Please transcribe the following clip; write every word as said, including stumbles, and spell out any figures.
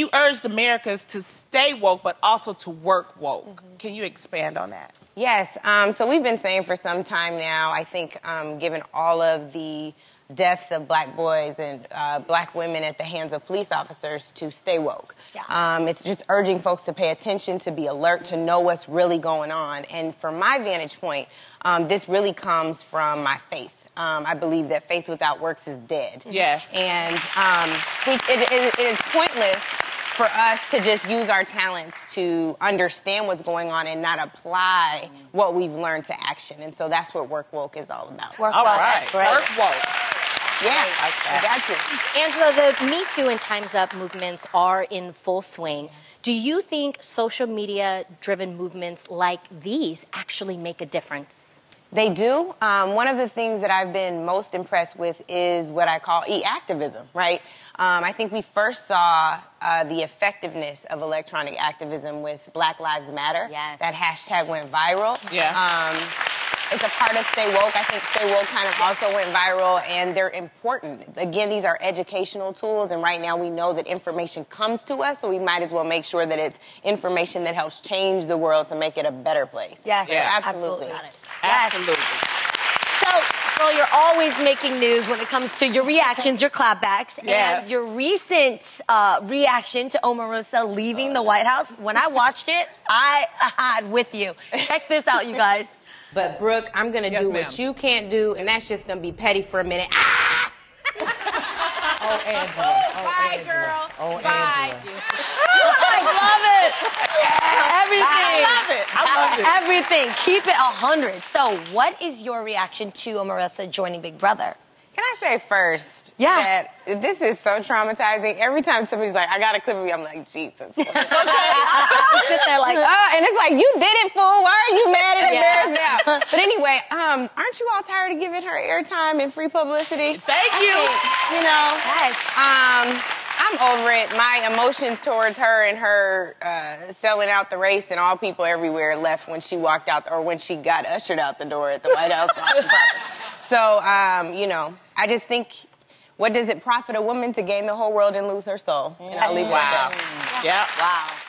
You urged Americans to stay woke, but also to work woke. Mm-hmm. Can you expand on that? Yes. Um, so we've been saying for some time now, I think, um, given all of the deaths of black boys and uh, black women at the hands of police officers, to stay woke. Yeah. Um, it's just urging folks to pay attention, to be alert, to know what's really going on. And from my vantage point, um, this really comes from my faith. Um, I believe that faith without works is dead. Yes. And um, it, it, it is pointless for us to just use our talents to understand what's going on and not apply what we've learned to action. And so that's what Work Woke is all about. Work all woke. Right. That's Work Woke. Yeah, like you got to. Angela, the Me Too and Time's Up movements are in full swing. Do you think social media-driven movements like these actually make a difference? They do. Um, one of the things that I've been most impressed with is what I call e-activism, right? Um, I think we first saw uh, the effectiveness of electronic activism with Black Lives Matter. Yes. That hashtag went viral. Yeah. Um, it's a part of Stay Woke. I think Stay Woke kind of also went viral, and they're important. Again, these are educational tools, and right now we know that information comes to us, so we might as well make sure that it's information that helps change the world to make it a better place. Yes, yeah. Absolutely. Absolutely. Yes. Absolutely. So, well, you're always making news when it comes to your reactions, your clapbacks, yes. and your recent uh, reaction to Omarosa leaving oh, the White House. When I watched it, I had with you. Check this out, you guys. But, Brooke, I'm going to yes, do what you can't do, and that's just going to be petty for a minute. Ah! Oh, Angela. Oh, bye, Angela. Girl. Oh, bye. Angela. I love it. Everything. I love it. I love it. Everything. Keep it one hundred. So what is your reaction to Omarosa joining Big Brother? Can I say first yeah. that this is so traumatizing. Every time somebody's like, I got a clip of you, I'm like, Jesus. Okay. I sit there like, oh, and it's like, you did it, fool. Why are you mad and embarrassed yeah. now? But anyway, um, aren't you all tired of giving her airtime and free publicity? Thank I you. Think, you know, yes. um, I'm over it. My emotions towards her and her uh, selling out the race and all people everywhere left when she walked out, or when she got ushered out the door at the White House. So, um, you know, I just think, what does it profit a woman to gain the whole world and lose her soul? And I'll leave it at that. Wow. Yeah. Wow.